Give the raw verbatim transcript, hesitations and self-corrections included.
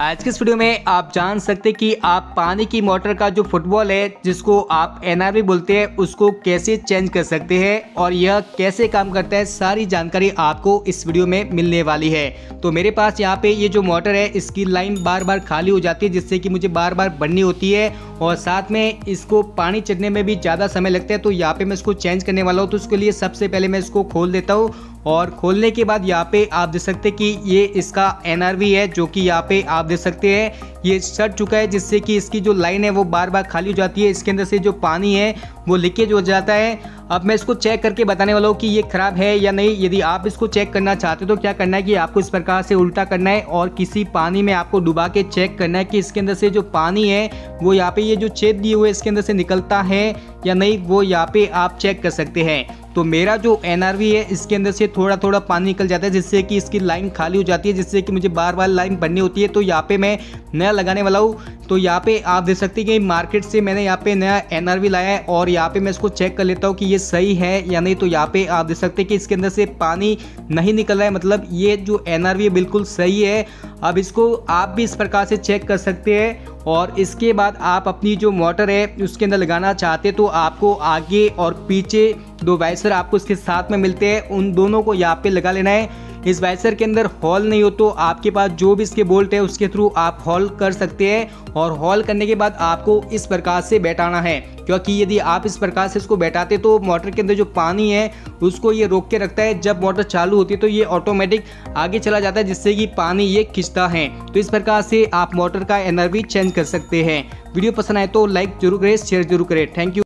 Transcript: आज के इस वीडियो में आप जान सकते कि आप पानी की मोटर का जो फुटबॉल है जिसको आप एनआरवी बोलते हैं उसको कैसे चेंज कर सकते हैं और यह कैसे काम करता है, सारी जानकारी आपको इस वीडियो में मिलने वाली है। तो मेरे पास यहाँ पे ये जो मोटर है इसकी लाइन बार बार खाली हो जाती है जिससे कि मुझे बार बार भरनी होती है और साथ में इसको पानी चढ़ने में भी ज़्यादा समय लगता है। तो यहाँ पे मैं इसको चेंज करने वाला हूँ, तो उसके लिए सबसे पहले मैं इसको खोल देता हूँ और खोलने के बाद यहाँ पे आप देख सकते हैं कि ये इसका एनआरवी है जो कि यहाँ पे आप देख सकते हैं ये सट चुका है जिससे कि इसकी जो लाइन है वो बार बार खाली हो जाती है, इसके अंदर से जो पानी है वो लीकेज हो जाता है। अब मैं इसको चेक करके बताने वाला हूँ कि ये ख़राब है या नहीं। यदि आप इसको चेक करना चाहते हो तो क्या करना है कि आपको इस प्रकार से उल्टा करना है और किसी पानी में आपको डुबा के चेक करना है कि इसके अंदर से जो पानी है वो यहाँ पे ये जो छेद दिए हुए इसके अंदर से निकलता है या नहीं, वो यहाँ पे आप चेक कर सकते हैं। तो मेरा जो एनआरवी है इसके अंदर से थोड़ा थोड़ा पानी निकल जाता है जिससे कि इसकी लाइन खाली हो जाती है, जिससे कि मुझे बार बार लाइन भरनी होती है। तो यहाँ पे मैं नया लगाने वाला हूँ। तो यहाँ पे आप देख सकते हैं कि मार्केट से मैंने यहाँ पे नया एनआरवी लाया है और यहाँ पे मैं इसको चेक कर लेता हूँ कि ये सही है या नहीं। तो यहाँ पे आप देख सकते हैं कि इसके अंदर से पानी नहीं निकल रहा है, मतलब ये जो एनआरवी है बिल्कुल सही है। अब इसको आप भी इस प्रकार से चेक कर सकते हैं और इसके बाद आप अपनी जो मोटर है उसके अंदर लगाना चाहते तो आपको आगे और पीछे दो वाइसर आपको इसके साथ में मिलते हैं, उन दोनों को यहाँ पे लगा लेना है। इस वाइसर के अंदर हॉल नहीं हो तो आपके पास जो भी इसके बोल्ट है उसके थ्रू आप हॉल कर सकते हैं और हॉल करने के बाद आपको इस प्रकार से बैठाना है, क्योंकि यदि आप इस प्रकार से इसको बैठाते तो मोटर के अंदर जो पानी है उसको ये रोक के रखता है। जब मोटर चालू होती है तो ये ऑटोमेटिक आगे चला जाता है जिससे कि पानी ये खींचता है। तो इस प्रकार से आप मोटर का एनआरवी चेंज कर सकते हैं। वीडियो पसंद आए तो लाइक जरूर करें, शेयर जरूर करें। Thank you.